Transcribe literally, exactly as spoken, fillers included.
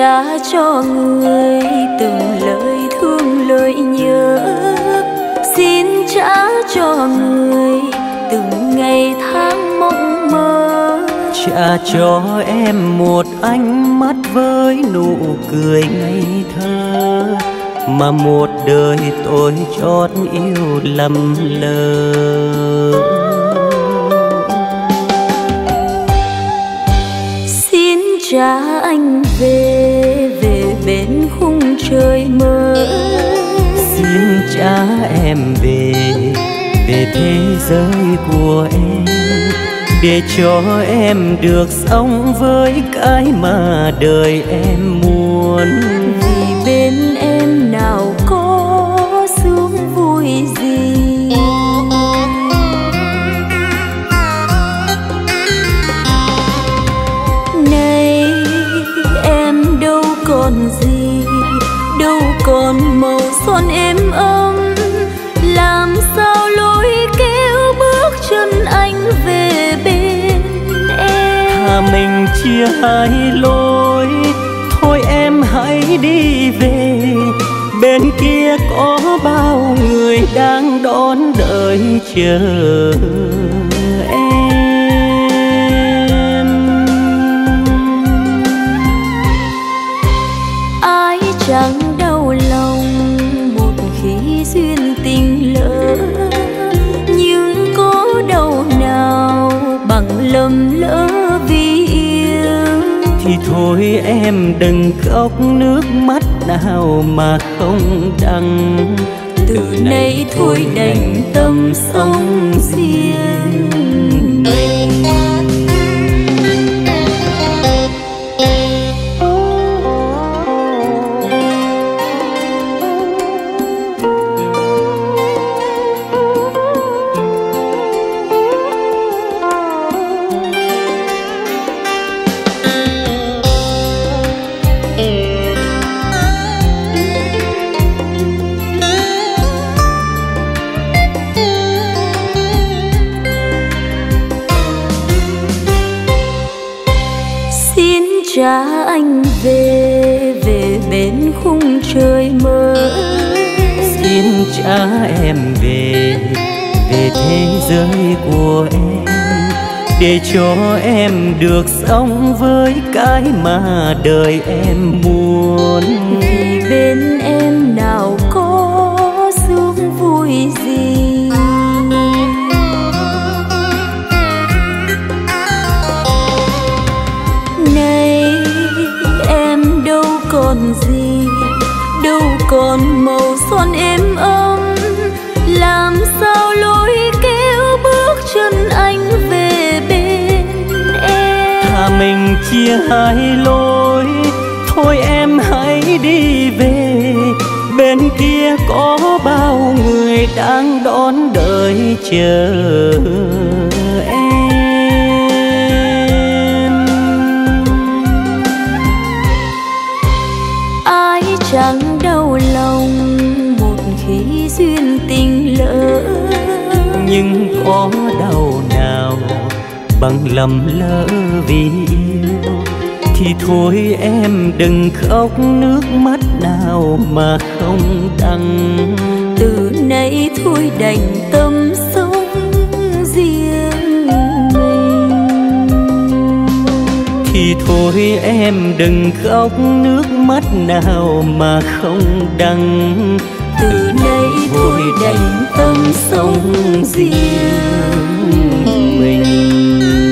trả cho người từng lời thương lời nhớ. Xin trả cho người từng ngày tháng mộng mơ. Trả cho em một ánh mắt với nụ cười ngây thơ, mà một đời tôi chót yêu lầm lỡ. Trả anh về, về bên khung trời mơ. Xin trả em về, về thế giới của em, để cho em được sống với cái mà đời em muốn. Vì bên em nào có sướng vui gì, gì đâu còn màu son êm ấm. Làm sao lối kéo bước chân anh về bên em? Thà mình chia hai lối, thôi em hãy đi về. Bên kia có bao người đang đón đợi chờ chẳng đau lòng một khi duyên tình lỡ. Nhưng có đau nào bằng lầm lỡ vì yêu. Thì thôi em đừng khóc nước mắt nào mà không đắng. Từ, Từ nay, nay thôi đành tâm sống riêng mình. Trả anh về, về bên khung trời mơ. Xin trả em về, về thế giới của em, để cho em được sống với cái mà đời em muốn. Vì bên em nào có sướng vui gì, còn gì đâu còn màu son êm ấm. Làm sao lối kéo bước chân anh về bên em? Thà mình chia hai lối, thôi em hãy đi về. Bên kia có bao người đang đón đợi chờ em. Chẳng đau lòng một khi duyên tình lỡ. Nhưng có đau nào bằng lầm lỡ vì yêu. Thì thôi em đừng khóc nước mắt nào mà không đắng. Từ nay thôi đành tâm sống riêng mình. Thì thôi em đừng khóc nước mắt nào mà không đắng. Từ nay thôi đành tâm sống riêng mình.